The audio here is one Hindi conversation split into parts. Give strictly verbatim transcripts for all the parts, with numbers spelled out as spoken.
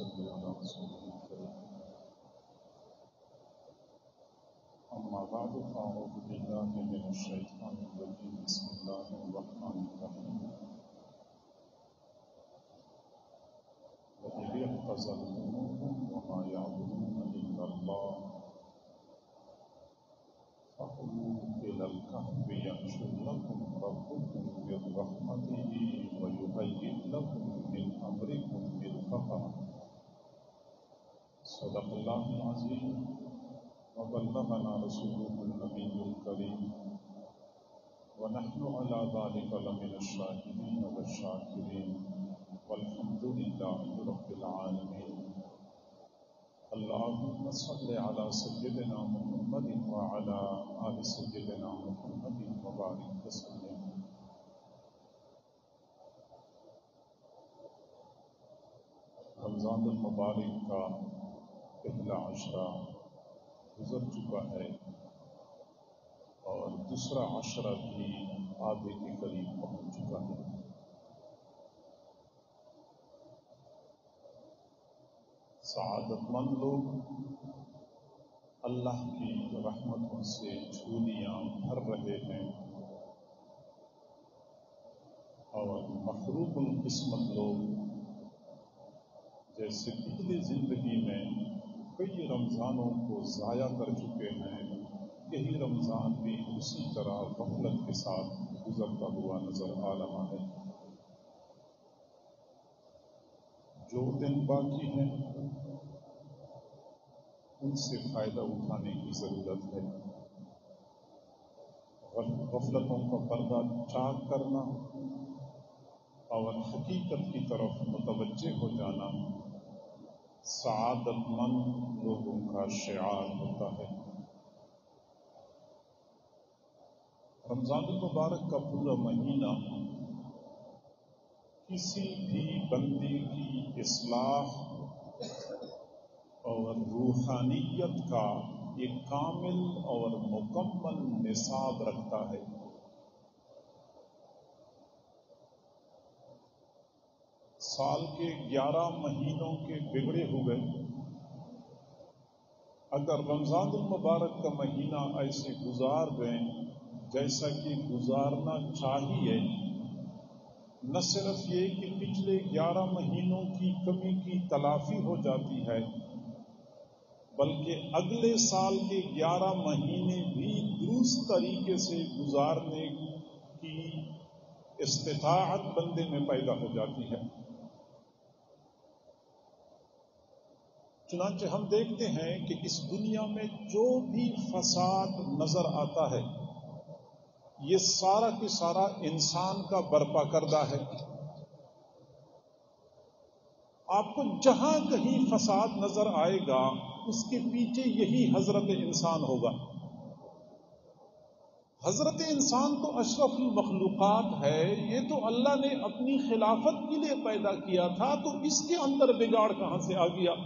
أما بعد فأعوذ بالله من الشيطان الرجيم بسم الله الرحمن الرحيم وإذ يقتزى قومهم وما يعبدون إلا الله فأووا إلى الكهف ينشر لكم ربكم من رحمته ويبين لكم من أمركم مرفقا صدق الله العظيم وبلغنا رسوله النبي الكريم ونحن على ذلك لمن الشاهدين والشاكرين والحمد لله رب العالمين اللهم صل على سيدنا محمد وعلى آل سيدنا محمد وبارك وسلم. रमज़ान मुबारक का पहला अशरा गुजर चुका है और दूसरा अशरा भी आधे के करीब पहुंच चुका है। सआदतमंद लोग अल्लाह की रहमतों से झोलियां भर रहे हैं और मखरूबुल किस्मत लोग जैसे पिछली जिंदगी में कई रमज़ानों को ज़ाया कर चुके हैं, यही रमज़ान भी उसी तरह गफलत के साथ गुजरता हुआ नजर आ रहा है। जो दिन बाकी हैं उनसे फ़ायदा उठाने की ज़रूरत है। गफलतों का पर्दा चाक करना और हकीकत की तरफ मुतवज्जे हो जाना सआदतमंद लोगों का शिआर होता है। रमज़ान मुबारक का पूरा महीना किसी भी बंदे की इस्लाह और रूहानियत का एक कामिल और मुकम्मल निसाब रखता है। साल के ग्यारह महीनों के बिगड़े हुए अगर रमज़ान मुबारक का महीना ऐसे गुजार दें जैसा कि गुजारना चाहिए, न सिर्फ ये कि पिछले ग्यारह महीनों की कमी की तलाफी हो जाती है, बल्कि अगले साल के ग्यारह महीने भी दुरुस्त तरीके से गुजारने की इस्तिताअत बंदे में पैदा हो जाती है। चुनांचे हम देखते हैं कि इस दुनिया में जो भी फसाद नजर आता है ये सारा की सारा इंसान का बर्पा करदा है। आपको जहां कहीं फसाद नजर आएगा उसके पीछे यही हजरत इंसान होगा। हजरत इंसान तो अशरफुल मखलूकात है, ये तो अल्लाह ने अपनी खिलाफत के लिए पैदा किया था, तो इसके अंदर बिगाड़ कहां से आ गया?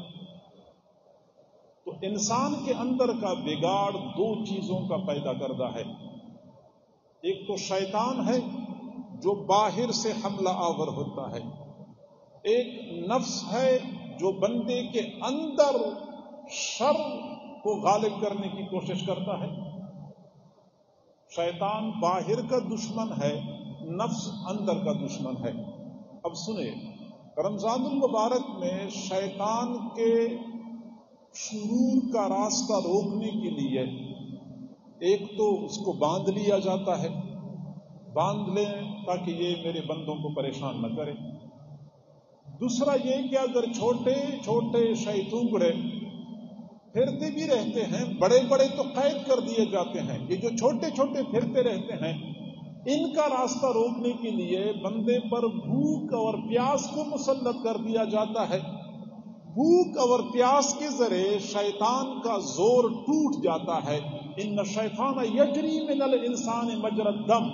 तो इंसान के अंदर का बिगाड़ दो चीजों का पैदा करता है। एक तो शैतान है जो बाहर से हमला आवर होता है, एक नफ्स है जो बंदे के अंदर शर को गालिब करने की कोशिश करता है। शैतान बाहर का दुश्मन है, नफ्स अंदर का दुश्मन है। अब सुने, रमज़ानुल मुबारक में शैतान के शुरूर का रास्ता रोकने के लिए एक तो उसको बांध लिया जाता है, बांध लें ताकि ये मेरे बंदों को परेशान न करे। दूसरा ये कि अगर छोटे छोटे शैतूंगड़े फिरते भी रहते हैं, बड़े बड़े तो कैद कर दिए जाते हैं, ये जो छोटे छोटे फिरते रहते हैं इनका रास्ता रोकने के लिए बंदे पर भूख और प्यास को मुसल्लत कर दिया जाता है। भूख और प्यास के जरिए शैतान का जोर टूट जाता है। इन शैतान यजरी मिनल इंसान मजरद दम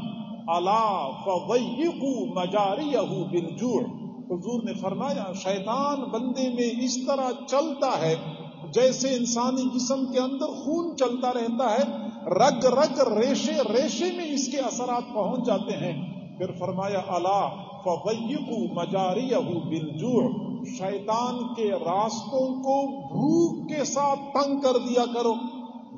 अला फवय्यिकू मजारियहू बिलजूअ। हुजूर ने फरमाया शैतान बंदे में इस तरह चलता है जैसे इंसानी जिस्म के अंदर खून चलता रहता है, रग रग रेशे रेशे में इसके असरात पहुंच जाते हैं। फिर फरमाया अला फवय्यिकू मजारियहू बिलजूअ, शैतान के रास्तों को भूख के साथ तंग कर दिया करो।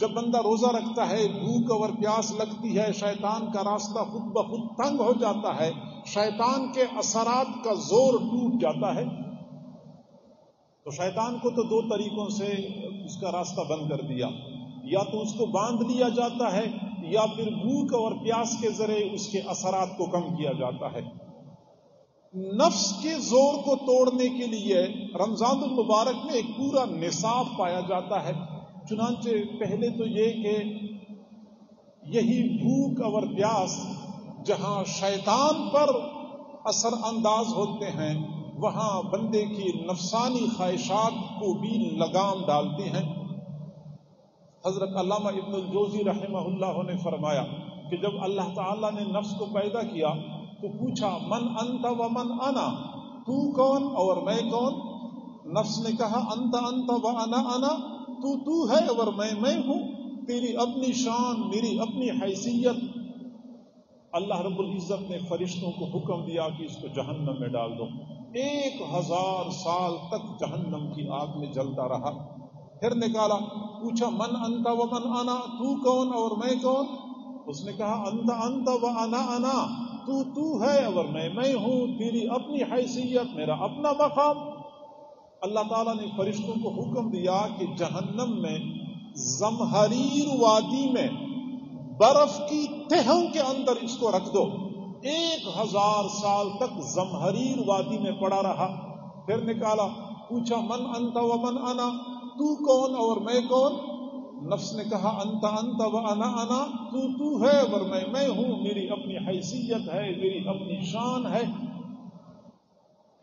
जब बंदा रोजा रखता है, भूख और प्यास लगती है, शैतान का रास्ता खुद ब खुद तंग हो जाता है, शैतान के असरात का जोर टूट जाता है। तो शैतान को तो दो तरीकों से उसका रास्ता बंद कर दिया, या तो उसको बांध लिया जाता है या फिर भूख और प्यास के जरिए उसके असरात को कम किया जाता है। नफ्स के जोर को तोड़ने के लिए रमजानुल मुबारक में एक पूरा निसाब पाया जाता है। चुनांचे पहले तो ये कि यही भूख और प्यास जहां शैतान पर असरअंदाज होते हैं, वहां बंदे की नफसानी ख्वाहिशात को भी लगाम डालते हैं। हजरत अल्लामा इब्नुल जौज़ी रहमहुल्लाह ने फरमाया कि जब अल्लाह ताला ने नफ्स को पैदा किया तो पूछा, मन अंता व मन अना, तू कौन और मैं कौन। नफ्स ने कहा, अंता अंता व अना अना, तू तू है और मैं मैं हूं, तेरी अपनी शान, मेरी अपनी हैसियत। अल्लाह रब्बुल इज्जत ने फरिश्तों को हुक्म दिया कि इसको जहन्नम में डाल दो। एक हजार साल तक जहन्नम की आग में जलता रहा। फिर निकाला, पूछा, मन अंता व मन आना, तू कौन और मैं कौन। उसने कहा, अंता अंता व आना आना, तू तू है और मैं मैं हूं, तेरी अपनी हैसियत, मेरा अपना मकाम। अल्लाह ताला ने फरिश्तों को हुक्म दिया कि जहन्नम में जमहरीर वादी में बर्फ की तहों के अंदर इसको रख दो। एक हजार साल तक जमहरीर वादी में पड़ा रहा। फिर निकाला, पूछा, मन अंता व मन आना, तू कौन और मैं कौन। नफ्स ने कहा, अंता अंता व अना अना, तू तू है और मैं मैं हूं, मेरी अपनी हैसियत है, मेरी अपनी शान है।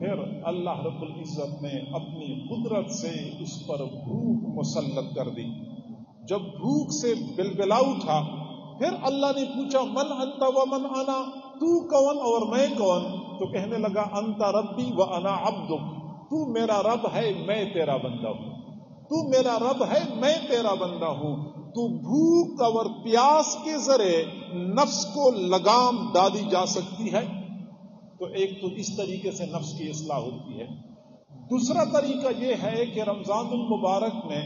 फिर अल्लाह रब्बुल इज्जत ने अपनी कुदरत से उस पर भूख मुसल्लत कर दी। जब भूख से बिलबिला उठा, फिर अल्लाह ने पूछा, मन अंता व मन आना, तू कौन और मैं कौन। तो कहने लगा, अंता रब्बी व अना अब्दुक, तू मेरा रब है, मैं तेरा बंदा हूं, तू मेरा रब है, मैं तेरा बंदा हूं। तू भूख और प्यास के जरिए नफ्स को लगाम डाली जा सकती है। तो एक तो इस तरीके से नफ्स की इस्लाह होती है। दूसरा तरीका यह है कि रमजानुल मुबारक में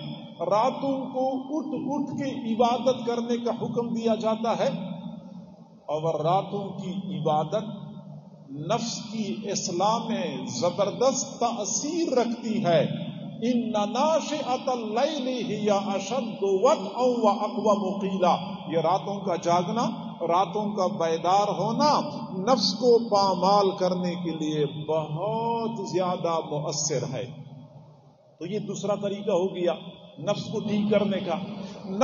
रातों को उठ उठ के इबादत करने का हुक्म दिया जाता है, और रातों की इबादत नफ्स की इस्लाह में जबरदस्त तासीर रखती है। इन्ना नाशिअतल लैली हिया अशद्दु वद्अन व अक़वमु क़ीला। ये रातों का जागना, रातों का बेदार होना नफ्स को पामाल करने के लिए बहुत ज्यादा मुअस्सिर है। तो ये दूसरा तरीका हो गया नफ्स को ठीक करने का।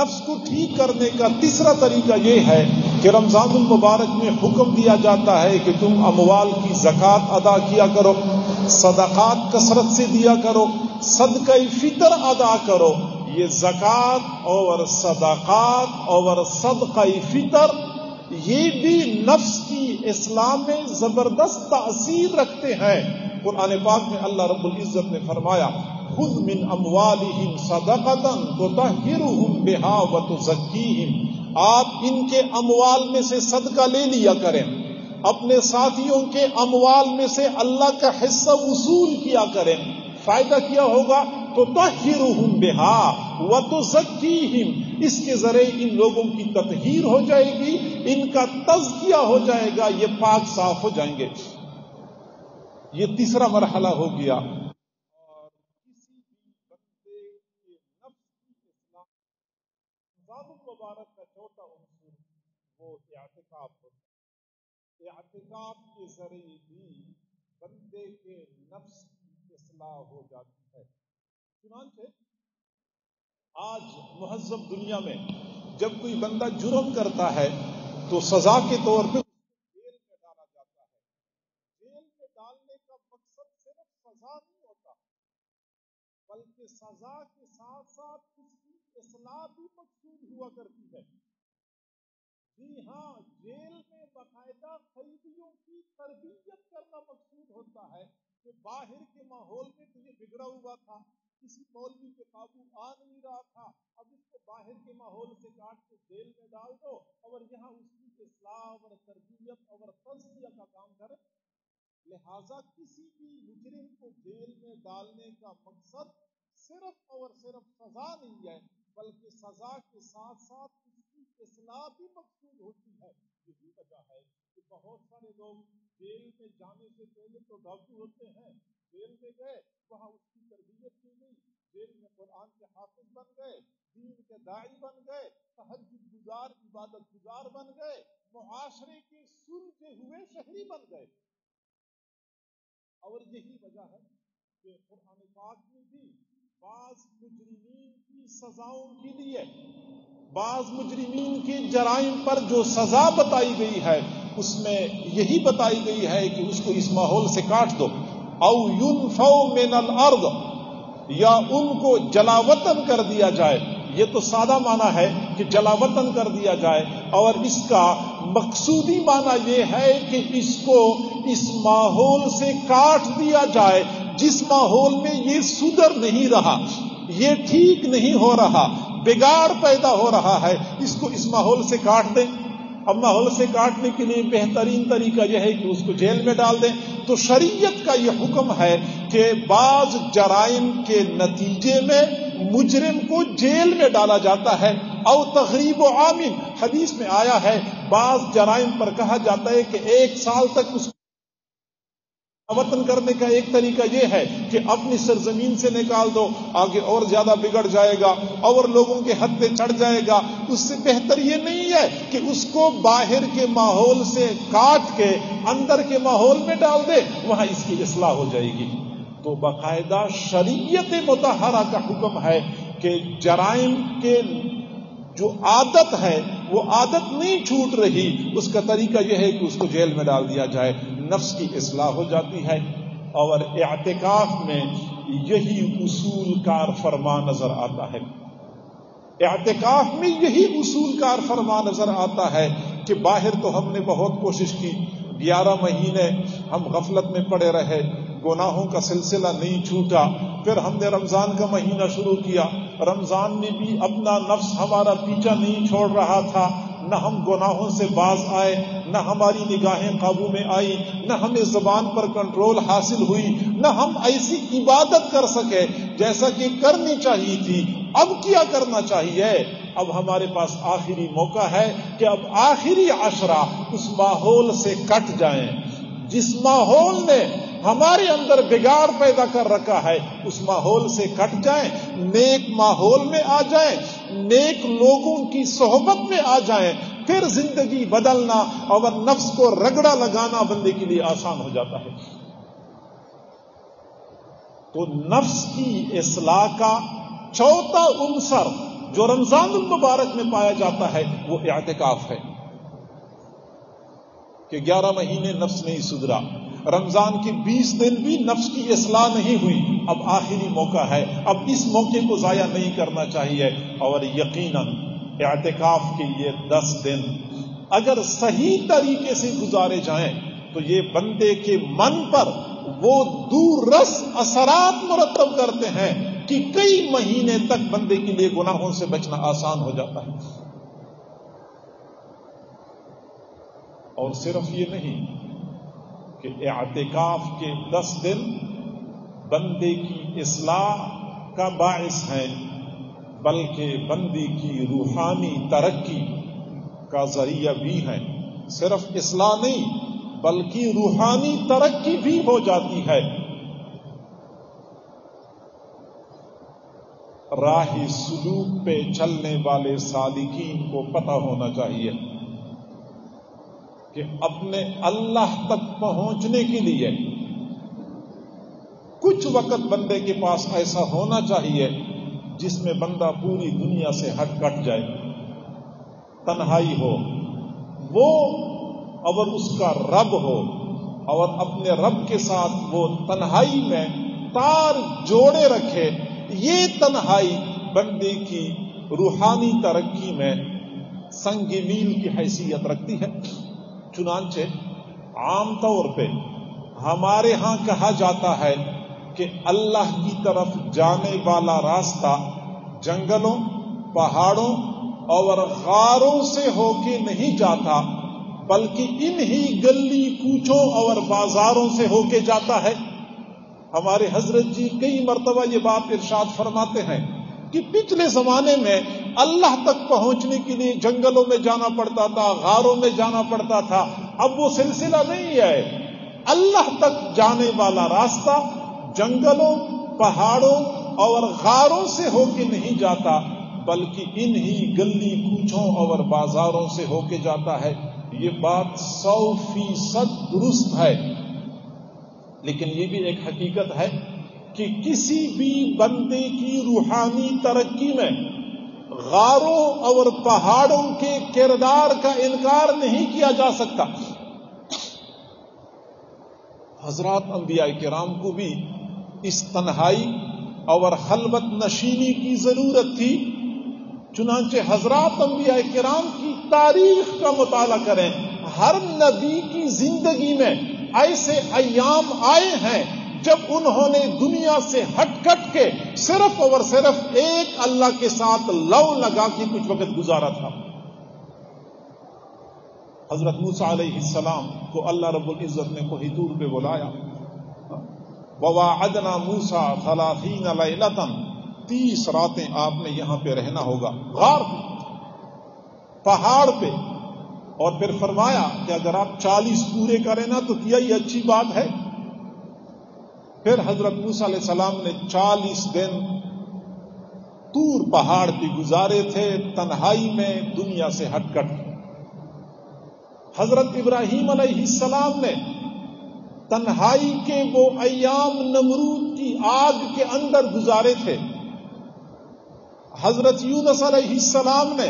नफ्स को ठीक करने का तीसरा तरीका ये है कि रमजानुल मुबारक में हुक्म दिया जाता है कि तुम अमवाल की ज़कात अदा किया करो, सदक़ात कसरत से दिया करो, सदक़ाए फितर अदा करो। ये ज़कात और सदक़ात और सदक़ाए फितर ये भी नफ्स की इस्लाम में जबरदस्त तासीर रखते हैं। कुरान पाक में अल्लाह रब्बुल इज्जत ने फरमाया, खुद मिन अमवालिहिम सदक़तन तुतहिरुहुम बिहा व तुज़क्कीहिम। आप इनके अमवाल में से सदका ले लिया करें, अपने साथियों के अमवाल में से अल्लाह का हिस्सा वसूल किया करें। फायदा क्या होगा, तो तुतहिरुहुम बिहा व तुज़क्कीहिम, इसके जरिए इन लोगों की ततहीर हो जाएगी, इनका तज़किया हो जाएगा, ये पाक साफ हो जाएंगे। ये तीसरा मरहला हो गया। और किसी भी बंदे के नफ्स की इस्लाह रमजानुल मुबारक का चौथा अंशुर वो एतिकाफ होता है। एतिकाफ के जरिए भी बंदे के नफ्स की इस्लाह हो जाती है। चुनांचे आज महज़ब दुनिया में जब कोई बंदा जुर्म करता है तो सजा के तौर पर सजा नहीं होता, बल्कि सजा के साथ साथ उसकी इस्लाह भी मकसूद हुआ करती है। जी हाँ, जेल में बाकायदा कैदियों की तरबियत करना मकसूद होता है कि बाहर के माहौल में तो ये बिगड़ा हुआ था, किसी मौलवी के काबू आ नहीं रहा था, अब इसको बाहर के माहौल से काट के जेल में डाल दो और यहाँ उसकी इस्लाह और तरबियत और तज़किया का काम करे। लिहाजा किसी भी मुजरिम को जेल में डालने का मकसद सिर्फ और सिर्फ सजा नहीं है, बल्कि सजा के साथ साथ उसकी इस्लाह भी मकसूद होती है। यही वजह है कि बहुत सारे लोग जेल में जाने से पहले तो डाकू होते हैं, जेल में गए, वहाँ उसकी तरबियत की गई, जेल में कुरान के हाफिज बन गए, दीन के दाई बन गए, तहज्जुद गुजार, इबादत गुजार बन गए, मुआशरे के सुलझे हुए शहरी बन गए। और यही वजह है कि कुरान पाक में भी बाज मुजरिमीन की सजाओं के लिए, बाज मुजरिमीन के जराइम पर जो सजा बताई गई है उसमें यही बताई गई है कि उसको इस माहौल से काट दो, औ युनफौ मिनल अर्द, या उनको जलावतन कर दिया जाए। ये तो सादा माना है कि जलावतन कर दिया जाए, और इसका मकसूदी माना यह है कि इसको इस माहौल से काट दिया जाए जिस माहौल में ये सुधर नहीं रहा, ये ठीक नहीं हो रहा, बिगाड़ पैदा हो रहा है, इसको इस माहौल से काट दें। अब माहौल से काटने के लिए बेहतरीन तरीका यह है कि उसको जेल में डाल दें। तो शरीयत का यह हुक्म है कि बाज जराइम के नतीजे में मुजरिम को जेल में डाला जाता है, और तगरीब आमिन हदीस में आया है, बाज जराइम पर कहा जाता है कि एक साल तक उसको वतन करने का एक तरीका यह है कि अपनी सरजमीन से निकाल दो, आगे और ज्यादा बिगड़ जाएगा और लोगों के हद पे चढ़ जाएगा। उससे बेहतर यह नहीं है कि उसको बाहर के माहौल से काट के अंदर के माहौल में डाल दे, वहां इसकी इस्लाह हो जाएगी। तो बाकायदा शरीयत मुतहरा का हुक्म है कि जराइम के जो आदत है वो आदत नहीं छूट रही, उसका तरीका यह है कि उसको जेल में डाल दिया जाए, नफ्स की इस्लाह हो जाती है। और एतिकाफ में यही उसूल कार फरमा नजर आता है, एतिकाफ में यही उसूल कार फरमा नजर आता है कि बाहर तो हमने बहुत कोशिश की, ग्यारह महीने हम गफलत में पड़े रहे, गुनाहों का सिलसिला नहीं छूटा, फिर हमने रमज़ान का महीना शुरू किया, रमज़ान में भी अपना नफ्स हमारा पीछा नहीं छोड़ रहा था, न हम गुनाहों से बाज आए, न हमारी निगाहें काबू में आई, न हमें ज़बान पर कंट्रोल हासिल हुई, न हम ऐसी इबादत कर सके जैसा कि करनी चाहिए थी। अब क्या करना चाहिए? अब हमारे पास आखिरी मौका है कि अब आखिरी अशरा उस माहौल से कट जाए जिस माहौल ने हमारे अंदर बिगाड़ पैदा कर रखा है, उस माहौल से कट जाए, नेक माहौल में आ जाए, नेक लोगों की सोहबत में आ जाए, फिर जिंदगी बदलना और नफ्स को रगड़ा लगाना बंदे के लिए आसान हो जाता है। तो नफ्स की इस्लाह का चौथा उंसर जो रमजानुल मुबारक में पाया जाता है वो एतिकाफ है कि ग्यारह महीने नफ्स नहीं सुधरा, रमजान के बीस दिन भी नफ्स की इस्लाह नहीं हुई, अब आखिरी मौका है, अब इस मौके को जाया नहीं करना चाहिए। और यकीनन एतिकाफ के ये दस दिन अगर सही तरीके से गुजारे जाएं तो ये बंदे के मन पर वो दूरस असरात मुरतब करते हैं कि कई महीने तक बंदे के लिए गुनाहों से बचना आसान हो जाता है। और सिर्फ ये नहीं कि एतिकाफ के दस दिन बंदे की इस्लाह का बाइस है, बल्कि बंदे की रूहानी तरक्की का जरिया भी है। सिर्फ इस्लाह नहीं बल्कि रूहानी तरक्की भी हो जाती है। राह सुलूक पे चलने वाले सालिकीन को पता होना चाहिए कि अपने अल्लाह तक पहुंचने के लिए कुछ वक्त बंदे के पास ऐसा होना चाहिए जिसमें बंदा पूरी दुनिया से हट कट जाए, तन्हाई हो वो और उसका रब हो, और अपने रब के साथ वो तन्हाई में तार जोड़े रखे। ये तन्हाई बंदे की रूहानी तरक्की में संगी मील की हैसियत रखती है। चुनांचे आमतौर पर हमारे यहां कहा जाता है कि अल्लाह की तरफ जाने वाला रास्ता जंगलों, पहाड़ों और गारों से होके नहीं जाता, बल्कि इन्हीं गली कूचों और बाजारों से होके जाता है। हमारे हजरत जी कई मरतबा ये बात इरशाद फरमाते हैं कि पिछले जमाने में अल्लाह तक पहुंचने के लिए जंगलों में जाना पड़ता था, गारों में जाना पड़ता था। अब वो सिलसिला नहीं है। अल्लाह तक जाने वाला रास्ता जंगलों, पहाड़ों और गारों से होके नहीं जाता, बल्कि इन्हीं गली कूचों और बाजारों से होके जाता है। ये बात सौ फीसद दुरुस्त है। लेकिन ये भी एक हकीकत है कि किसी भी बंदे की रूहानी तरक्की में गारों और पहाड़ों के किरदार का इनकार नहीं किया जा सकता। हजरात अंबियाए किराम को भी इस तन्हाई और खलवत नशीनी की जरूरत थी। चुनांचे हजरात अंबियाए किराम की तारीख का मुताला करें, हर नबी की जिंदगी में ऐसे अयाम आए हैं जब उन्होंने दुनिया से हटकट के सिर्फ और सिर्फ एक अल्लाह के साथ लौ लगा के कुछ वक्त गुजारा था। हजरत मूसा अलैहिस्सलाम को अल्लाह रब्बुल इज्जत ने कोही तूर पे बुलाया। ववाअदना मूसा सलासीन लैलतन, तीस रातें आपने यहां पे रहना होगा, गार पे, पहाड़ पे। और फिर फरमाया कि अगर आप चालीस पूरे करें ना तो क्या ये अच्छी बात है। फिर हजरत मूसा अलैहिस्सलाम ने चालीस दिन तूर पहाड़ पे गुजारे थे, तन्हाई में, दुनिया से हटकर। हजरत इब्राहीम अलैहिस्सलाम ने तन्हाई के वो अयाम नमरूद की आग के अंदर गुजारे थे। हजरत यूनुस अलैहिस्सलाम ने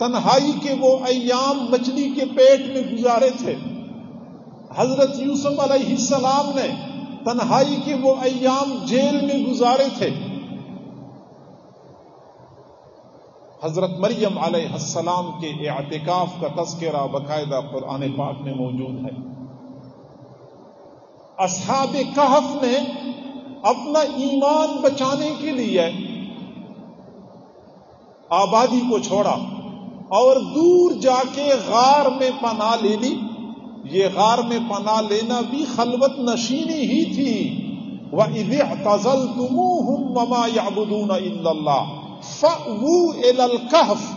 तन्हाई के वो अयाम मछली के पेट में गुजारे थे। हजरत यूसुफ अलैहिस्सलाम ने तन्हाई के वो अयाम जेल में गुजारे थे। हजरत मरियम अलैहिस्सलाम के एतिकाफ का तस्करा बकायदा कुरान पाक में मौजूद है। असहाब कहफ ने अपना ईमान बचाने के लिए आबादी को छोड़ा और दूर जाके गार में पनाह ले ली। ये गार में पनाह लेना भी खलवत नशीनी ही थी। वइज़ अतज़ल्तमूहुम वमा यअबुदून इल्लल्लाह फ़अवू इलल कहफ़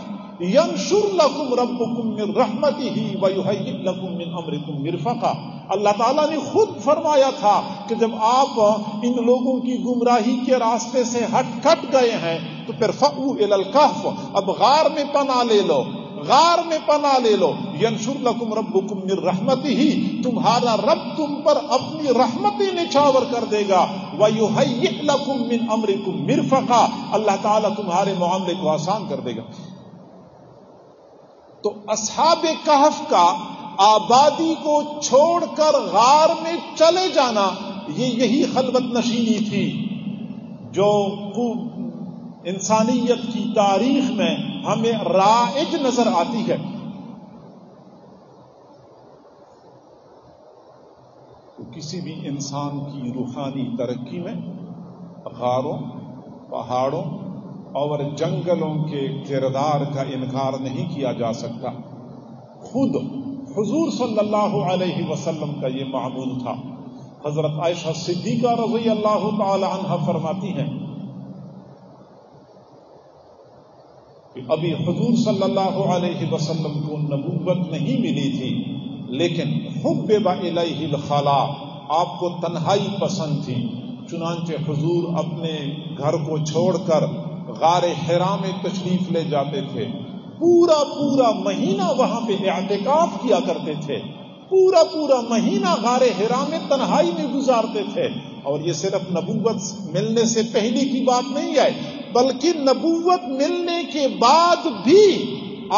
यंशुर लकुम रब्बुकुम मिन रहमतिही व युहय्यि लकुम मिन अमरिकुम मिरफ़क़ा। अल्लाह ताला ने खुद फरमाया था कि जब आप इन लोगों की गुमराही के रास्ते से हटकट गए हैं तो फिर फ़अवू इलल कहफ़, अब गार में पनाह ले लो, गार में पना ले लो। यंशुर लकुम रब्बुकुम मिर रहमतिही, तुम्हारा रब तुम पर अपनी रहमतें निछावर कर देगा। व युहय्यि लकुम मिन अमरिकुम मिरफ़क़ा, अल्लाह ताला तुम्हारे मामले को आसान कर देगा। तो असहाब कहफ का आबादी को छोड़कर गार में चले जाना ये यही खलवत नशीनी थी जो इंसानियत की तारीख में हमें राइज नजर आती है। तो किसी भी इंसान की रूहानी तरक्की में गारों, पहाड़ों और जंगलों के किरदार का इनकार नहीं किया जा सकता। खुद हुजूर सल्लल्लाहु अलैहि वसल्लम का ये मामूल था। हजरत आयशा सिद्दीका रज़ी अल्लाह तआला अन्हा फरमाती हैं, अभी हुजूर सल्लल्लाहु अलैहि वसल्लम को नबूवत नहीं मिली थी, लेकिन हुब्बिबा इलैहिल खला, आपको तन्हाई पसंद थी। चुनांचे हुजूर अपने घर को छोड़कर गारे हिरा में तशरीफ ले जाते थे। पूरा पूरा महीना वहां पे एतिकाफ किया करते थे। पूरा पूरा महीना गारे हिरा में तन्हाई में गुजारते थे। और ये सिर्फ नबूवत मिलने से पहले की बात नहीं है, बल्कि नबूवत मिलने के बाद भी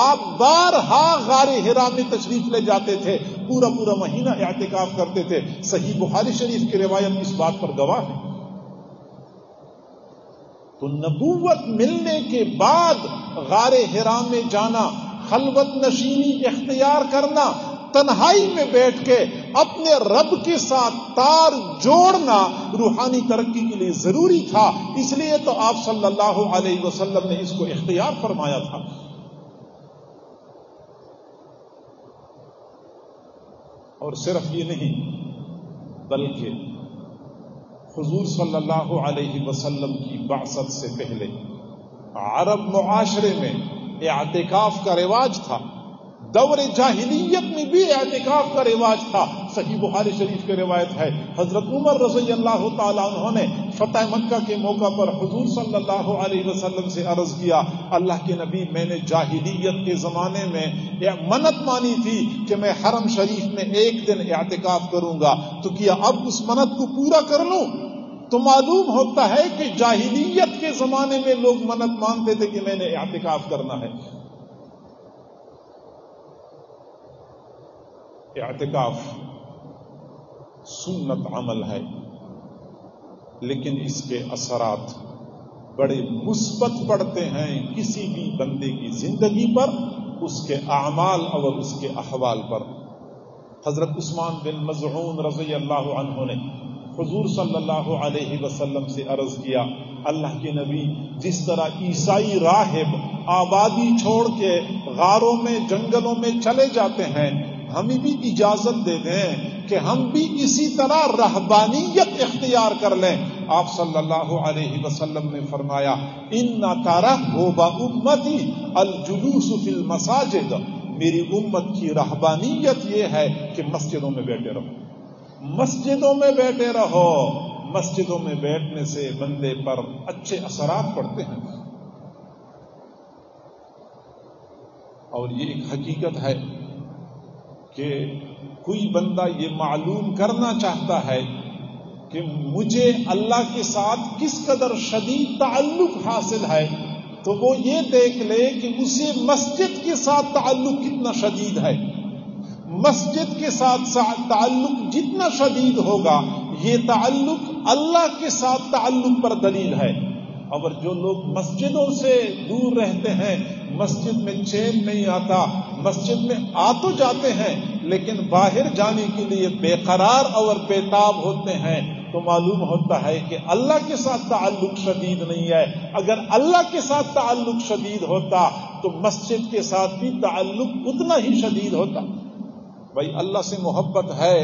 आप बारहा गारे हिरा में तशरीफ ले जाते थे, पूरा पूरा महीना एतिकाफ करते थे। सही बुखारी शरीफ की रिवायत इस बात पर गवाह है। तो नबूवत मिलने के बाद गारे हिरा में जाना, खलवत नशीनी इख्तियार करना, तन्हाई में बैठ के अपने रब के साथ तार जोड़ना रूहानी तरक्की के लिए जरूरी था। इसलिए तो आप सल्लल्लाहु अलैहि वसल्लम ने इसको इख्तियार फरमाया था। और सिर्फ ये नहीं बल्कि हुजूर सल्लल्लाहु अलैहि वसल्लम की बासत से पहले अरब मुआशरे में एतिकाफ का रिवाज था। दौर जाहिलियत में भी एतिकाफ का रिवाज था। सही बुखारी शरीफ की रिवायत है, हजरत उमर रज़ियल्लाहु ताला अन्हु ने फतेह मक्का के मौका पर हुजूर सल्लल्लाहु अलैहि वसल्लम से अर्ज किया, अल्लाह के नबी मैंने जाहिलियत के जमाने में यह मन्नत मानी थी कि मैं हरम शरीफ में एक दिन एतिकाफ करूंगा, तो किया अब उस मन्नत को पूरा कर लूं। तो मालूम होता है कि जाहिलियत के जमाने में लोग मन्नत मानते थे कि मैंने एतिकाफ करना है। एतिकाफ सुन्नत अमल है, लेकिन इसके असरात बड़े मुस्बत पड़ते हैं किसी भी बंदे की जिंदगी पर, उसके अमाल और उसके अहवाल पर। हजरत उस्मान बिन मज़ऊन रज़ियल्लाहु अन्हु ने हुजूर सल्लल्लाहु अलैहि वसल्लम से अर्ज किया, अल्लाह के नबी जिस तरह ईसाई राहिब आबादी छोड़ के गारों में जंगलों में चले जाते हैं, हमें भी इजाजत दे दें कि हम भी इसी तरह रहबानियत इख्तियार कर लें। आप सल्लल्लाहु अलैहि वसल्लम ने फरमाया, इन्ना तरहबा उम्मती अलजुलूस फिल मसाजिद, मेरी उम्मत की रहबानियत ये है कि मस्जिदों में बैठे रहो, मस्जिदों में बैठे रहो। मस्जिदों में बैठने से बंदे पर अच्छे असरात पड़ते हैं। और ये एक हकीकत है कि कोई बंदा ये मालूम करना चाहता है कि मुझे अल्लाह के साथ किस कदर शदीद ताल्लुक हासिल है, तो वो ये देख ले कि उसे मस्जिद के साथ ताल्लुक कितना शदीद है। मस्जिद के साथ ताल्लुक जितना शदीद होगा, ये ताल्लुक अल्लाह के साथ ताल्लुक पर दलील है। और जो लोग मस्जिदों से दूर रहते हैं, मस्जिद में चैन नहीं आता, मस्जिद में आ तो जाते हैं लेकिन बाहर जाने के लिए बेकरार और बेताब होते हैं, तो मालूम होता है कि अल्लाह के साथ ताल्लुक शदीद नहीं है। अगर अल्लाह के साथ ताल्लुक शदीद होता तो मस्जिद के साथ भी ताल्लुक उतना ही शदीद होता। भाई अल्लाह से मोहब्बत है,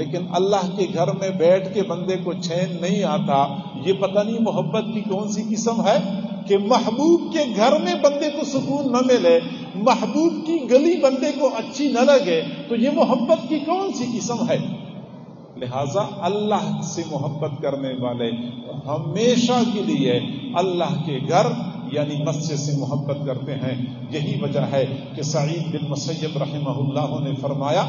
लेकिन अल्लाह के घर में बैठ के बंदे को चैन नहीं आता। ये पता नहीं मोहब्बत की कौन सी किस्म है कि महबूब के घर में बंदे को सुकून न मिले, महबूब की गली बंदे को अच्छी न लगे, तो ये मोहब्बत की कौन सी किस्म है। लिहाजा अल्लाह से मोहब्बत करने वाले हमेशा के लिए अल्लाह के घर यानी मस्जिद से मोहब्बत करते हैं। यही वजह है कि सईद बिन मुसैयब रहमहुल्लाह ने फरमाया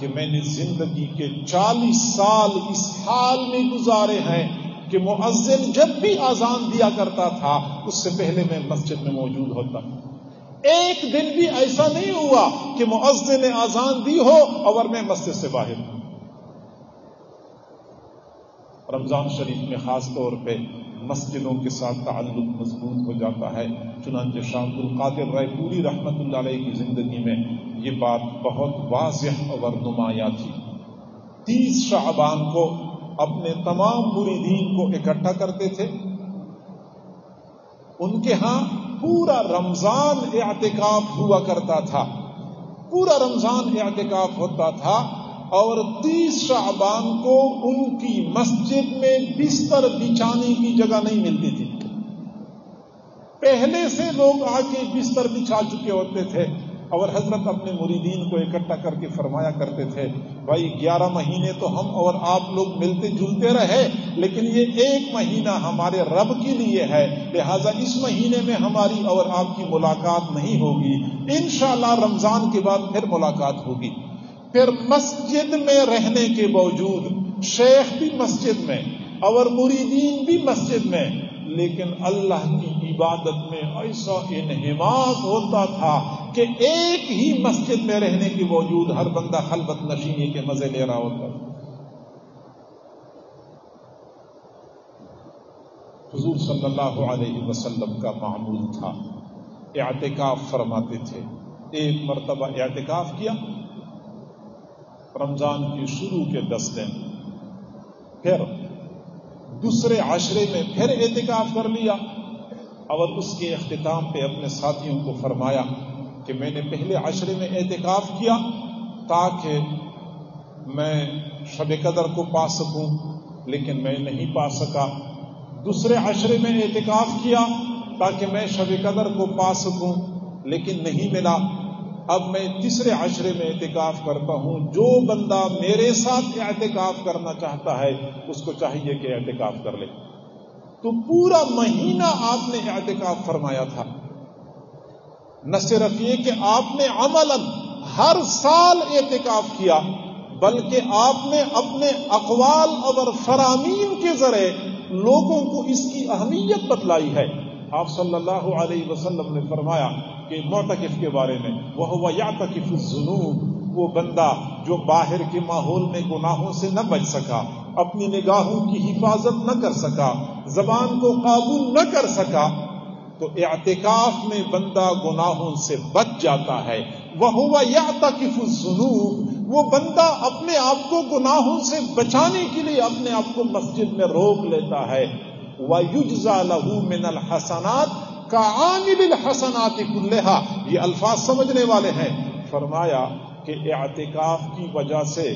कि मैंने जिंदगी के चालीस साल इस हाल में गुजारे हैं कि मुअज्जिन जब भी आजान दिया करता था, उससे पहले मैं मस्जिद में मौजूद होता। एक दिन भी ऐसा नहीं हुआ कि मुअज्जिन ने आजान दी हो और मैं मस्जिद से बाहर। रमजान शरीफ में खास तौर पे मस्जिदों के साथ ताल्लुक मजबूत हो जाता है। चुनांचे शामदुल कादिर रायपुरी रहमतुल्लाह अलैह की जिंदगी में ये बात बहुत वाज़ह और नुमाया थी। तीस शाबान को अपने तमाम मुरीदीन को इकट्ठा करते थे, उनके हां पूरा रमजान एतिकाफ हुआ करता था, पूरा रमजान एतिकाफ होता था। और तीस शाबान को उनकी मस्जिद में बिस्तर बिछाने की जगह नहीं मिलती थी। पहले से लोग आके बिस्तर बिछा चुके होते थे और हजरत अपने मुरीदीन को इकट्ठा करके फरमाया करते थे, भाई ग्यारह महीने तो हम और आप लोग मिलते जुलते रहे, लेकिन ये एक महीना हमारे रब के लिए है, लिहाजा इस महीने में हमारी और आपकी मुलाकात नहीं होगी, इंशाअल्लाह रमजान के बाद फिर मुलाकात होगी। फिर मस्जिद में रहने के बावजूद शेख भी मस्जिद में और मुरीदीन भी मस्जिद में, लेकिन अल्लाह की इबादत में ऐसा इन्हिमाक होता था कि एक ही मस्जिद में रहने के बावजूद हर बंदा खलबत नशीनी के मजे ले रहा होता था। हुजूर सल्लल्लाहु अलैहि वसल्लम का मामूल था, एतिकाफ फरमाते थे। एक मरतबा एतिकाफ किया रमजान के शुरू के दस दिन, फिर दूसरे आशरे में फिर एतिकाफ कर लिया और उसके इख्तिताम पे अपने साथियों को फरमाया कि मैंने पहले आशरे में एतिकाफ किया ताकि मैं शब कदर को पा सकूं, लेकिन मैं नहीं पा सका। दूसरे अशरे में एतिकाफ किया ताकि मैं शब कदर को पा सकूं, लेकिन नहीं मिला। अब मैं तीसरे अशरे में एतिकाफ करता हूं। जो बंदा मेरे साथ एतिकाफ करना चाहता है उसको चाहिए कि एतिकाफ कर ले। तो पूरा महीना आपने एतिकाफ फरमाया था। न सिर्फ ये कि आपने अमलन हर साल एतिकाफ किया, बल्कि आपने अपने अकवाल और फरामीन के जरिए लोगों को इसकी अहमियत बतलाई है। आप सल्लल्लाहु अलैहि वसल्लम ने फरमाया कि मोतकिफ के बारे में, वह हुआ यातकिफ ज़ुनूब, वो बंदा जो बाहर के माहौल में गुनाहों से न बच सका, अपनी निगाहों की हिफाजत न कर सका, जबान को काबू न कर सका, तो एतिकाफ में बंदा गुनाहों से बच जाता है। वह हुआ यातकिफ ज़ुनूब, वो बंदा अपने आप को गुनाहों से बचाने के लिए अपने आप को मस्जिद में रोक लेता है। वयुज्ज़ा लहू मिनल हसनात का आमिल हसनात कुल्लेहा, ये अल्फाज समझने वाले हैं। फरमाया कि एतिकाफ की वजह से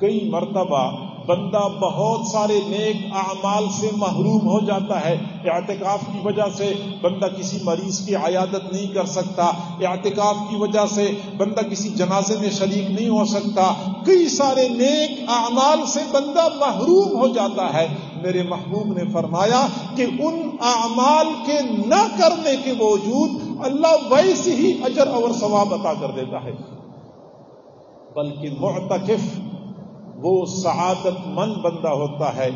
कई मरतबा बंदा बहुत सारे नेक अमाल से महरूम हो जाता है। एतिकाफ की वजह से बंदा किसी मरीज की आयादत नहीं कर सकता, एतिकाफ की वजह से बंदा किसी जनाजे में शरीक नहीं हो सकता, कई सारे नेक अमाल से बंदा महरूम हो जाता है। मेरे महबूब ने फरमाया कि उन अमाल के न करने के बावजूद अल्लाह वैसे ही अजर और सवाब अता कर देता है। बल्कि मुअतकिफ वो सआदतमंद बंदा होता है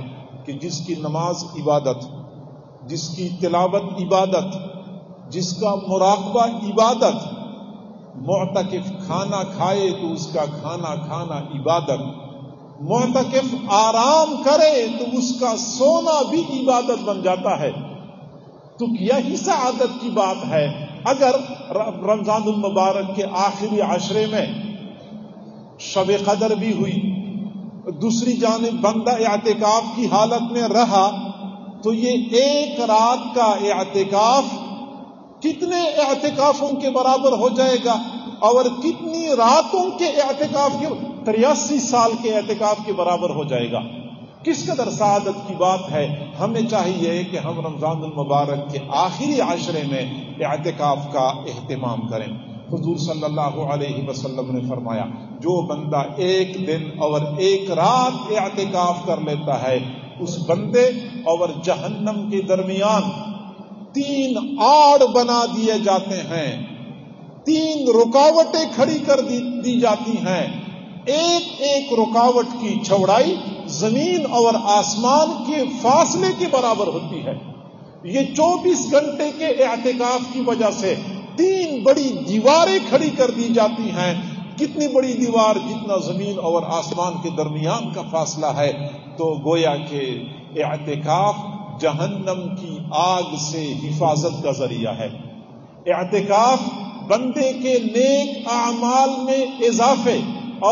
कि जिसकी नमाज इबादत, जिसकी तिलावत इबादत, जिसका मुराकबा इबादत। मुअतकिफ खाना खाए तो उसका खाना खाना इबादत, मुअतकिफ आराम करे तो उसका सोना भी इबादत बन जाता है। तो यही सआदत की बात है। अगर रमजानुल मुबारक के आखिरी अशरे में शब कदर भी हुई, दूसरी जानिब बंदा एतिकाफ की हालत में रहा, तो ये एक रात का एतिकाफ कितने एतिकाफों के बराबर हो जाएगा और कितनी रातों के एतिकाफ के तिरासी साल के एतिकाफ के बराबर हो जाएगा। किस कदर सआदत की बात है। हमें चाहिए कि हम रमजानुल मुबारक के आखिरी आशरे में एतिकाफ का एहतिमाम करें। हुजूर सल्लल्लाहु अलैहि वसल्लम ने फरमाया, जो बंदा एक दिन और एक रात एतिकाफ कर लेता है, उस बंदे और जहन्नम के दरमियान तीन आड़ बना दिए जाते हैं, तीन रुकावटें खड़ी कर दी, दी जाती हैं। एक एक रुकावट की चौड़ाई जमीन और आसमान के फासले के बराबर होती है। ये चौबीस घंटे के एतिकाफ की वजह से तीन बड़ी दीवारें खड़ी कर दी जाती हैं। कितनी बड़ी दीवार, जितना जमीन और आसमान के दरमियान का फासला है। तो गोया के एतिकाफ जहन्नम की आग से हिफाजत का जरिया है। एतिकाफ बंदे के नेक अमाल में इजाफे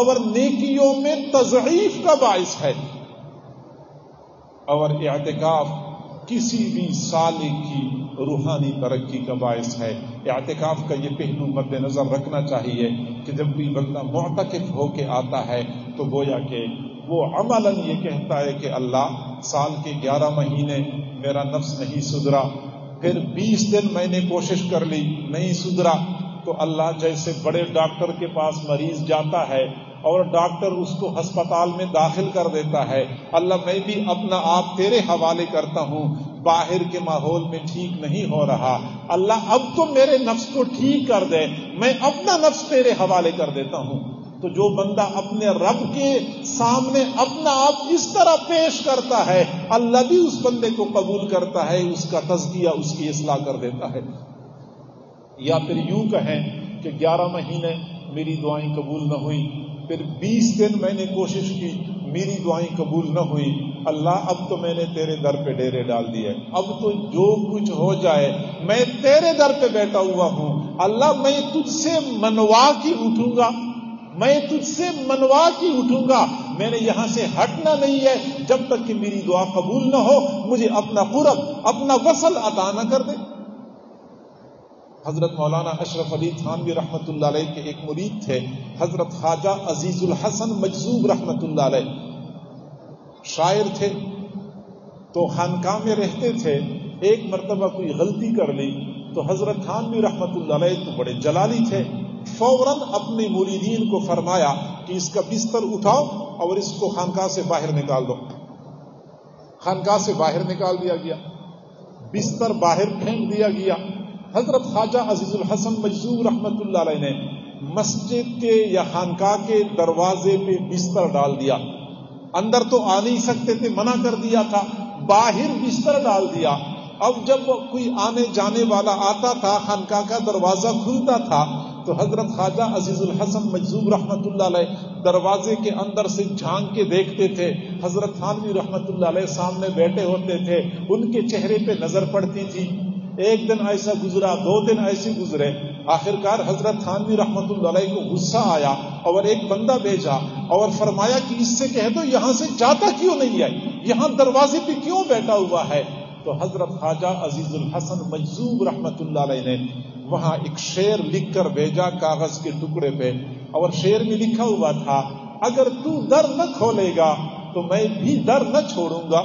और नेकियों में तज़ईफ का बायस है। और एतिकाफ किसी भी सालिक की रूहानी तरक्की का बायस है। एतिकाफ का यह पहलू मद्देनजर रखना चाहिए कि जब भी बंदा मुअतकिफ होके आता है तो गोया के वो अमलन ये कहता है कि अल्लाह, साल के ग्यारह महीने मेरा नफ्स नहीं सुधरा, फिर बीस दिन मैंने कोशिश कर ली, नहीं सुधरा, तो अल्लाह जैसे बड़े डॉक्टर के पास मरीज जाता है और डॉक्टर उसको हस्पताल में दाखिल कर देता है, अल्लाह मैं भी अपना आप तेरे हवाले करता हूँ, बाहर के माहौल में ठीक नहीं हो रहा, अल्लाह अब तो मेरे नफ्स को ठीक कर दे, मैं अपना नफ्स तेरे हवाले कर देता हूं। तो जो बंदा अपने रब के सामने अपना आप इस तरह पेश करता है, अल्लाह भी उस बंदे को कबूल करता है, उसका तज़किया, उसकी इस्लाह कर देता है। या फिर यूं कहें कि ग्यारह महीने मेरी दुआएं कबूल न हुई, फिर बीस दिन मैंने कोशिश की, मेरी दुआएं कबूल न हुई, अल्लाह अब तो मैंने तेरे दर पे डेरे डाल दिए, अब तो जो कुछ हो जाए मैं तेरे दर पे बैठा हुआ हूं, अल्लाह मैं तुझसे मनवा के उठूंगा, मैं तुझसे मनवा के उठूंगा, मैंने यहां से हटना नहीं है जब तक कि मेरी दुआ कबूल न हो, मुझे अपना कुरब, अपना वसल अता न कर दे। हज़रत मौलाना अशरफ अली थानवी रहमतुल्लाह अलैह के एक मुरीद थे, हज़रत ख्वाजा अजीज़ुल हसन मजजूब रहमतुल्लाह अलैह शायर थे। तो खानकाह में रहते थे, एक मरतबा कोई गलती कर ली तो हज़रत थानवी रहमतुल्लाह अलैह तो बड़े जलाली थे, फौरन अपने मुरीदीन को फरमाया कि इसका बिस्तर उठाओ और इसको खानकाह से बाहर निकाल दो। खानकाह से बाहर निकाल दिया गया, बिस्तर बाहर फेंक दिया गया। हजरत ख्वाजा अजीजुल हसन मजजूर रहमतुल्लाह अलैह ने मस्जिद के या खानका के दरवाजे पे बिस्तर डाल दिया। अंदर तो आ नहीं सकते थे, मना कर दिया था, बाहर बिस्तर डाल दिया। अब जब कोई आने जाने वाला आता था, खानका का दरवाजा खुलता था, तो हजरत ख्वाजा अजीजुल हसन मजजूर रहमतुल्लाह अलैह दरवाजे के अंदर से झांक के देखते थे। हजरत थानवी रहमतुल्लाह अलैह सामने बैठे होते थे, उनके चेहरे पे नजर पड़ती थी। एक दिन ऐसा गुजरा, दो दिन ऐसे गुजरे, आखिरकार हजरत थानवी रहमतुल्लाह अलैह को गुस्सा आया और एक बंदा भेजा और फरमाया कि इससे कह दो यहां से जाता क्यों नहीं है, यहां दरवाजे पे क्यों बैठा हुआ है। तो हजरत ख्वाजा अजीजुल हसन मजजूब रहमतुल्लाह अलैह ने वहां एक शेर लिख कर भेजा कागज के टुकड़े पे, और शेर में लिखा हुआ था, अगर तू दर न खोलेगा तो मैं भी दर न छोड़ूंगा,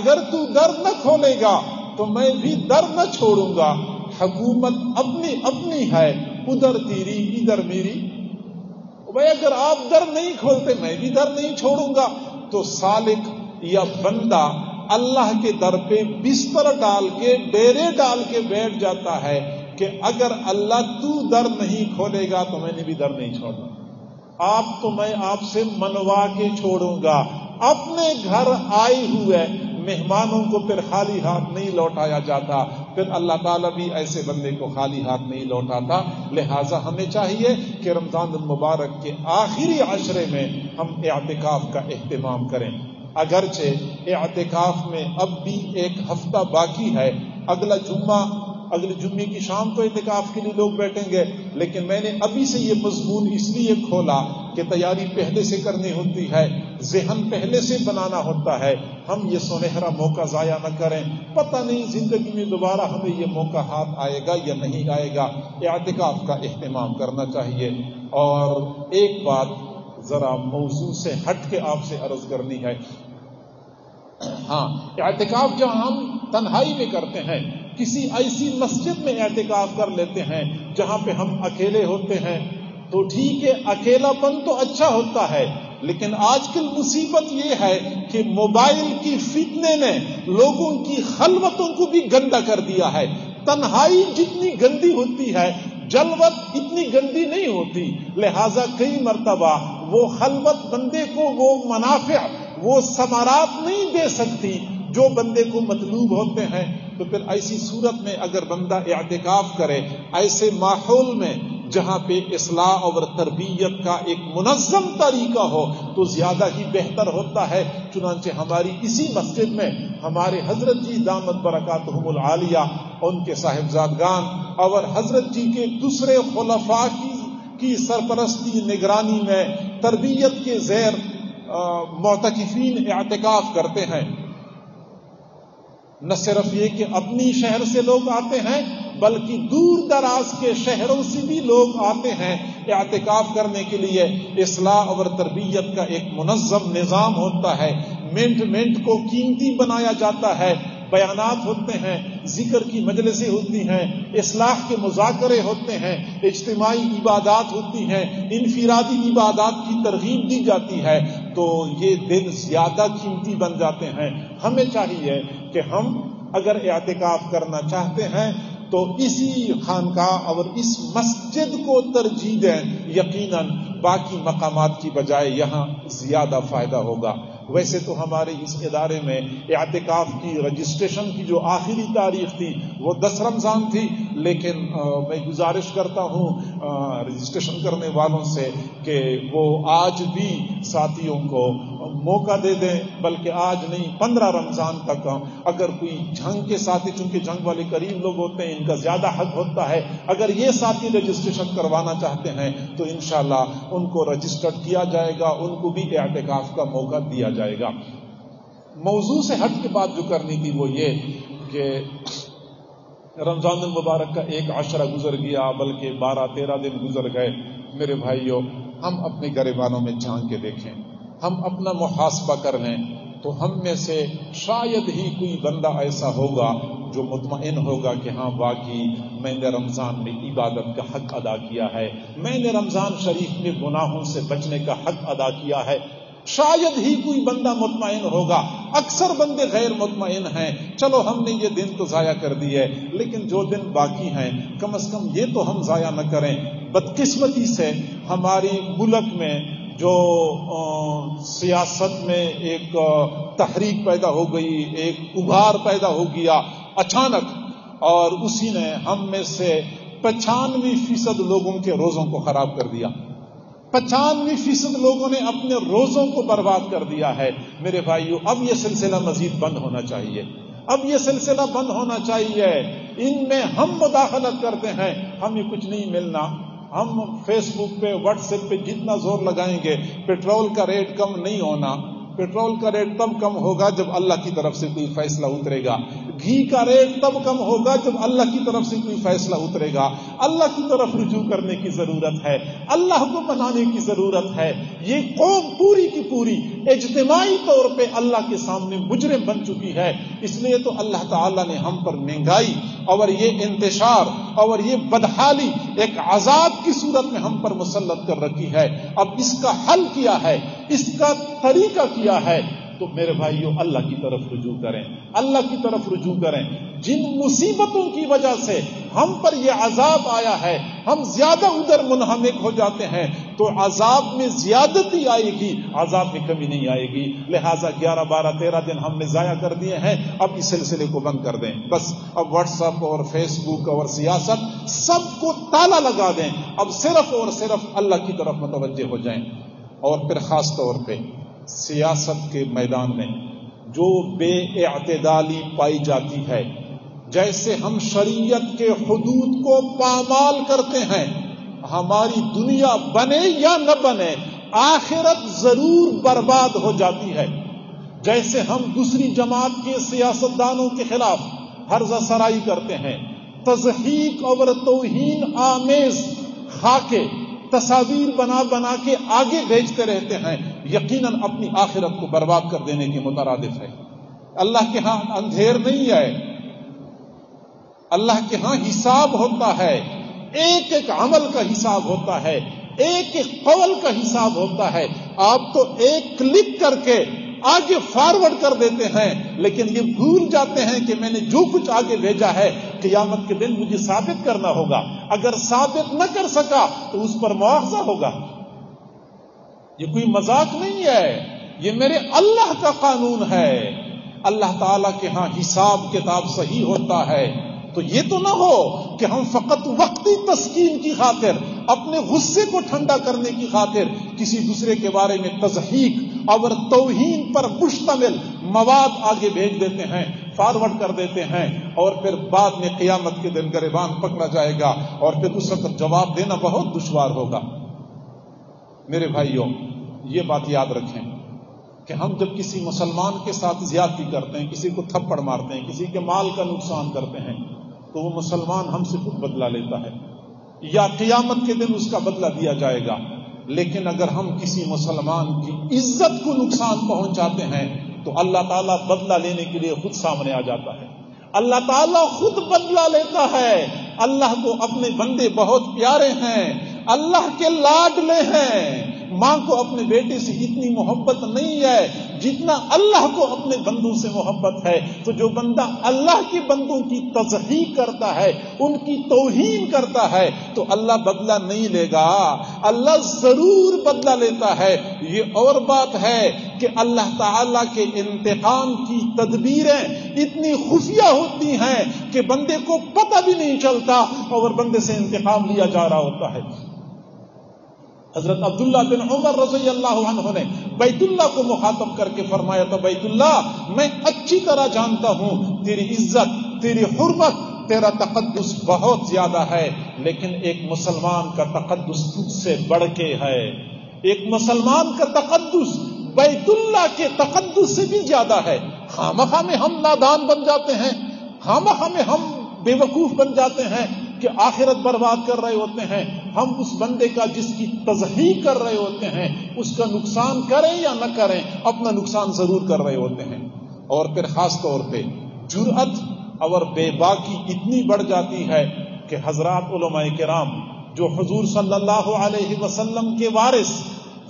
अगर तू दर न खोलेगा तो मैं भी दर न छोड़ूंगा, हुकूमत अपनी अपनी है, उधर तेरी इधर मेरी। भाई अगर आप दर नहीं खोलते, मैं भी दर नहीं छोड़ूंगा। तो सालिक या बंदा अल्लाह के दर पे बिस्तर डाल के, डेरे डाल के बैठ जाता है कि अगर अल्लाह तू दर नहीं खोलेगा तो मैंने भी दर नहीं छोड़ूंगा, आप तो मैं आपसे मनवा के छोड़ूंगा। अपने घर आए हुए मेहमानों को फिर खाली हाथ नहीं लौटाया जाता, फिर अल्लाह ताला भी ऐसे बंदे को खाली हाथ नहीं लौटाता। लिहाजा हमें चाहिए कि रमजान मुबारक के आखिरी अशरे में हम एतिकाफ का एहतमाम करें। अगरचे एतिकाफ में अब भी एक हफ्ता बाकी है, अगला जुम्मा, अगले जुम्मे की शाम को एतिकाफ के लिए लोग बैठेंगे, लेकिन मैंने अभी से ये मजमून इसलिए खोला कि तैयारी पहले से करनी होती है, ज़हन पहले से बनाना होता है। हम ये सुनहरा मौका ज़ाया न करें, पता नहीं जिंदगी में दोबारा हमें ये मौका हाथ आएगा या नहीं आएगा। एतिकाफ का एहतमाम करना चाहिए। और एक बात जरा मौजू से हट के आपसे अर्ज करनी है। हाँ, एतिकाफ जो हम तन्हाई में करते हैं, किसी ऐसी मस्जिद में एतिकाफ कर लेते हैं जहां पे हम अकेले होते हैं, तो ठीक है, अकेलापन तो अच्छा होता है, लेकिन आजकल मुसीबत ये है कि मोबाइल की फितने ने लोगों की खलवतों को भी गंदा कर दिया है। तन्हाई जितनी गंदी होती है, जलवत इतनी गंदी नहीं होती। लिहाजा कई मरतबा वो खलवत बंदे को वो मुनाफा, वो समारात नहीं दे सकती जो बंदे को मतलूब होते हैं। तो फिर ऐसी सूरत में अगर बंदा एतिकाफ करे ऐसे माहौल में जहां पे इस्लाह और तरबियत का एक मुनज़्ज़म तरीका हो तो ज्यादा ही बेहतर होता है। चुनांचे हमारी इसी मस्जिद में हमारे हजरत जी दामत बरकातहुमुल आलिया, उनके साहिबजादगान और हजरत जी के दूसरे खुलफा की, की सरपरस्ती निगरानी में तरबियत के ज़ेर मोतकिफीन एतिकाफ करते हैं। न सिर्फ ये कि अपनी शहर से लोग आते हैं, बल्कि दूर दराज के शहरों से भी लोग आते हैं एतिकाफ करने के लिए। इस्लाह और तरबियत का एक मुनज़्ज़म निज़ाम होता है, मेंट-मेंट को कीमती बनाया जाता है, बयानात होते हैं, जिक्र की मजलिसें होती हैं, इस्लाह के मुज़ाकरे होते हैं, इज्तिमाई इबादात होती हैं, इनफिरादी इबादात की तरगीब दी जाती है, तो ये दिन ज्यादा कीमती बन जाते हैं। हमें चाहिए कि हम अगर एतिकाफ करना चाहते हैं तो इसी खानकाह और इस मस्जिद को तरजीह दें, यकीनन बाकी मकामात की बजाय यहाँ ज्यादा फायदा होगा। वैसे तो हमारे इस इदारे में एतिकाफ की रजिस्ट्रेशन की जो आखिरी तारीख थी वो दस रमज़ान थी, लेकिन आ, मैं गुजारिश करता हूँ रजिस्ट्रेशन करने वालों से कि वो आज भी साथियों को मौका दे दें, बल्कि आज नहीं पंद्रह रमज़ान तक। अगर कोई जंग के साथी, चूंकि जंग वाले करीब लोग होते हैं, इनका ज़्यादा हक होता है, अगर ये साथी रजिस्ट्रेशन करवाना चाहते हैं तो इंशाल्लाह उनको रजिस्टर्ड किया जाएगा, उनको भी एतिकाफ का मौका दिया जाएगा। मौजू से हट के बात जो करनी थी वो ये कि रमजानुल मुबारक का एक अशरा गुजर गया, बल्कि बारह तेरह दिन गुजर गए। मेरे भाइयों, हम अपने गरीबानों में झांक के देखें, हम अपना मुहासबा कर लें, तो हम में से शायद ही कोई बंदा ऐसा होगा जो मुतमइन होगा कि हाँ वाकई मैंने रमज़ान में इबादत का हक अदा किया है, मैंने रमज़ान शरीफ में गुनाहों से बचने का हक अदा किया है। शायद ही कोई बंदा मुतमइन होगा। अक्सर बंदे गैर मुतमइन हैं, चलो हमने ये दिन तो ज़ाया कर दिए, लेकिन जो दिन बाकी हैं कम अज़ कम ये तो हम ज़ाया न करें। बदकिस्मती से हमारी मुल्क में जो आ, सियासत में एक तहरीक पैदा हो गई, एक उभार पैदा हो गया अचानक, और उसी ने हम में से पचानवे फीसद लोगों के रोज़ों को ख़राब कर दिया। पचानवे फीसद लोगों ने अपने रोज़ों को बर्बाद कर दिया है। मेरे भाइयों, अब यह सिलसिला मज़ीद बंद होना चाहिए, अब यह सिलसिला बंद होना चाहिए। इनमें हम मुदाखलत करते हैं, हमें कुछ नहीं मिलना। हम फेसबुक पे, व्हाट्सएप पे जितना जोर लगाएंगे, पेट्रोल का रेट कम नहीं होना। पेट्रोल का रेट तब कम होगा जब अल्लाह की तरफ से कोई फैसला उतरेगा। घी का रेट तब कम होगा जब अल्लाह की तरफ से कोई फैसला उतरेगा। अल्लाह की तरफ रुजू करने की ज़रूरत है, अल्लाह को मनाने की ज़रूरत है। ये कौम पूरी की पूरी इज्तिमाई तौर पे अल्लाह के सामने मुजरिम बन चुकी है। इसलिए तो अल्लाह ताला ने हम पर महंगाई और ये इंतशार और ये बदहाली एक आज़ाब की सूरत में हम पर मुसल्लत कर रखी है। अब इसका हल किया है, इसका तरीका किया है, तो मेरे भाइयों अल्लाह की तरफ रुजू करें, अल्लाह की तरफ रुजू करें। जिन मुसीबतों की वजह से हम पर यह अजाब आया है, हम ज्यादा उधर मुनहमिक हो जाते हैं, तो अजाब में ज्यादती आएगी, अजाब में कमी नहीं आएगी। लिहाजा ग्यारह बारह तेरह दिन हमने ज़ाया कर दिए हैं, अब इस सिलसिले को बंद कर दें। बस अब व्हाट्सएप और फेसबुक और सियासत सबको ताला लगा दें। अब सिर्फ और सिर्फ अल्लाह की तरफ मुतवज्जे हो जाएं। और फिर खास तौर पर सियासत के मैदान में जो बेएअतदाली पाई जाती है, जैसे हम शरीयत के हुदूद को पामाल करते हैं, हमारी दुनिया बने या न बने आखिरत जरूर बर्बाद हो जाती है। जैसे हम दूसरी जमात के सियासतदानों के खिलाफ हर्जा सराई करते हैं, तजहीक और तौहीन आमेज खाके तस्वीर बना बना के आगे भेजते रहते हैं, यकीनन अपनी आखिरत को बर्बाद कर देने के मुतरादिफ है। अल्लाह के यहां अंधेर नहीं है, अल्लाह के यहां हिसाब होता है। एक एक अमल का हिसाब होता है, एक एक कौल का हिसाब होता है। आप तो एक क्लिक करके आगे फॉरवर्ड कर देते हैं, लेकिन ये भूल जाते हैं कि मैंने जो कुछ आगे भेजा है क़ियामत के दिन मुझे साबित करना होगा। अगर साबित न कर सका तो उस पर मुआवजा होगा। ये कोई मजाक नहीं है, ये मेरे अल्लाह का कानून है। अल्लाह ताला के हाँ हिसाब किताब सही होता है। तो ये तो ना हो कि हम फकत वक्ती तस्कीन की खातिर, अपने गुस्से को ठंडा करने की खातिर किसी दूसरे के बारे में तजहीक और तौहीन पर मुश्तमिल मवाद आगे भेज देते हैं, फॉरवर्ड कर देते हैं, और फिर बाद में क़ियामत के दिन ग़रीबान पकड़ा जाएगा और फिर उस वक्त जवाब देना बहुत दुश्वार होगा। मेरे भाइयों, ये बात याद रखें कि हम जब किसी मुसलमान के साथ ज्यादती करते हैं, किसी को थप्पड़ मारते हैं, किसी के माल का नुकसान करते हैं, तो वो मुसलमान हमसे खुद बदला लेता है या क़ियामत के दिन उसका बदला दिया जाएगा। लेकिन अगर हम किसी मुसलमान की इज्जत को नुकसान पहुंचाते हैं तो अल्लाह ताला बदला लेने के लिए खुद सामने आ जाता है, अल्लाह ताला खुद बदला लेता है। अल्लाह को अपने बंदे बहुत प्यारे हैं, अल्लाह के लाडले हैं। माँ को अपने बेटे से इतनी मोहब्बत नहीं है जितना अल्लाह को अपने बंदों से मोहब्बत है। तो जो बंदा अल्लाह के बंदों की तज़हीक करता है, उनकी तौहीन करता है, तो अल्लाह बदला नहीं लेगा, अल्लाह जरूर बदला लेता है। ये और बात है कि अल्लाह ताला के इंतकाम की तदबीरें इतनी खुफिया होती हैं कि बंदे को पता भी नहीं चलता और बंदे से इंतकाम लिया जा रहा होता है। हजरत अब्दुल्ला बिन उमर रज़ी अल्लाहु अन्हु ने बैतुल्ला को मुखातब करके फरमाया, तो बैतुल्ला मैं अच्छी तरह जानता हूं तेरी इज्जत, तेरी हुर्मत, तेरा तकद्दुस बहुत ज्यादा है, लेकिन एक मुसलमान का तकद्दुस तुझसे बढ़ के है। एक मुसलमान का तकद्दुस बैतुल्ला के तकद्दुस से भी ज्यादा है। खामखा में हम नादान बन जाते हैं, खामखा में हम बेवकूफ बन जाते हैं कि आखिरत बर्बाद कर रहे होते हैं। हम उस बंदे का जिसकी तज़हीर कर रहे होते हैं उसका नुकसान करें या न करें, अपना नुकसान जरूर कर रहे होते हैं। और फिर खास तौर पे जुर्अत और बेबाकी इतनी बढ़ जाती है कि हजरात उलमाए किराम जो हुजूर सल्लल्लाहु अलैहि वसल्लम के वारिस,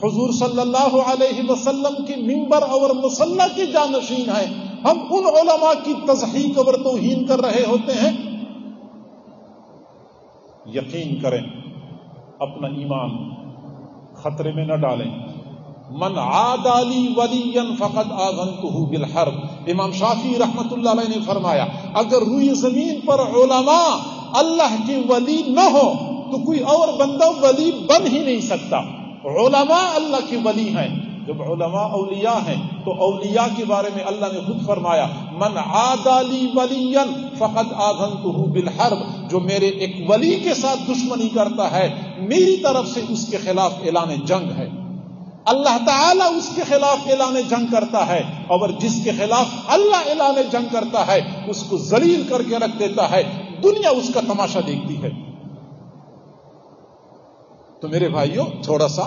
हुजूर सल्लल्लाहु अलैहि वसल्लम के मिंबर और मुसल्ला के जानशीन हैं, हम उन उलमा की तज़हीक और तौहीन कर रहे होते हैं। यकीन करें, अपना ईमान खतरे में न डालें। मन आदाली वलियन फकद आज़नतुहु बिल हर्ब। इमाम शाफी रहमतुल्लाह अलैहि ने फरमाया, अगर रूई जमीन पर उलमा अल्लाह के वली न हो तो कोई और बंदा वली बन ही नहीं सकता। उलमा अल्लाह के वली हैं। जब उलमा औलिया हैं तो औलिया के बारे में अल्लाह ने खुद फरमाया, मन आदाली वलियन फकद आज़नतुहु बिल हर्ब। जो मेरे एक वली के साथ दुश्मनी करता है, मेरी तरफ से उसके खिलाफ ऐलान जंग है। अल्लाह ताला उसके खिलाफ ऐलान जंग करता है, और जिसके खिलाफ अल्लाह ऐलान जंग करता है उसको जलील करके रख देता है, दुनिया उसका तमाशा देखती है। तो मेरे भाइयों, थोड़ा सा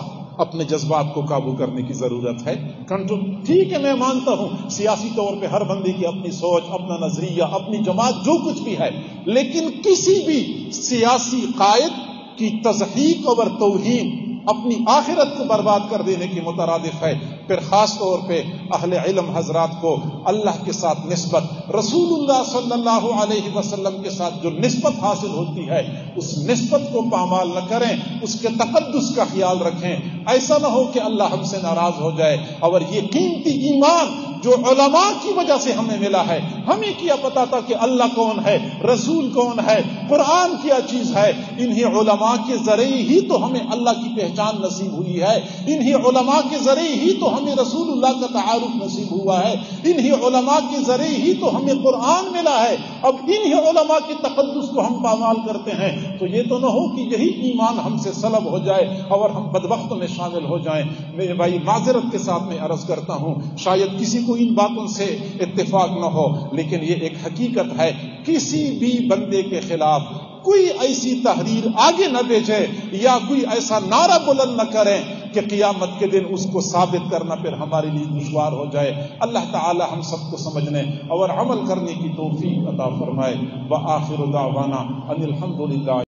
अपने जज्बात को काबू करने की जरूरत है, कंट्रोल। ठीक है, मैं मानता हूं सियासी तौर पे हर बंदे की अपनी सोच, अपना नजरिया, अपनी जमात जो कुछ भी है, लेकिन किसी भी सियासी कायद की तज़हीक और तौहीन अपनी आखिरत को बर्बाद कर देने की मुतरादिफ है। फिर खास तौर पे अहले इल्म हजरात को अल्लाह के साथ निस्बत, रसूलुल्लाह सल्लल्लाहु अलैहि वसल्लम के साथ जो निस्बत हासिल होती है, उस निस्बत को पामाल न करें, उसके तकद्दुस का ख्याल रखें। ऐसा ना हो कि अल्लाह हमसे नाराज हो जाए। और ये कीमती ईमान जो उलमा की वजह से हमें मिला है, हमें क्या पता था कि अल्लाह कौन है, रसूल कौन है, कुरान क्या चीज है। इन्हीं उलमा के जरिए ही तो हमें अल्लाह की पहचान नसीब हुई है, इन्हीं उलमा के जरिए ही तो हमें रसूलुल्लाह का तारुफ नसीब हुआ है, इन्हीं उलमा के जरिए ही तो हमें कुरान मिला है। अब इन्हीं उलमा के तकद्दुस को हम पामाल करते हैं तो ये तो न हो कि यही ईमान हमसे सलब हो जाए और हम बदबख्तों में शामिल हो जाएं। मेरे भाई, माजरत के साथ मैं अर्ज करता हूं, शायद किसी को इन बातों से इत्तेफाक न हो, लेकिन ये एक हकीकत है। किसी भी बंदे के खिलाफ कोई ऐसी तहरीर आगे न भेजे या कोई ऐसा नारा बुलंद न करें कि क़ियामत के दिन उसको साबित करना फिर हमारे लिए दुश्वार हो जाए। अल्लाह ताला हम सबको समझने और अमल करने की तौफीक अता फरमाए। व आखिर दावाना अनिल हम्दुलिल्लाह।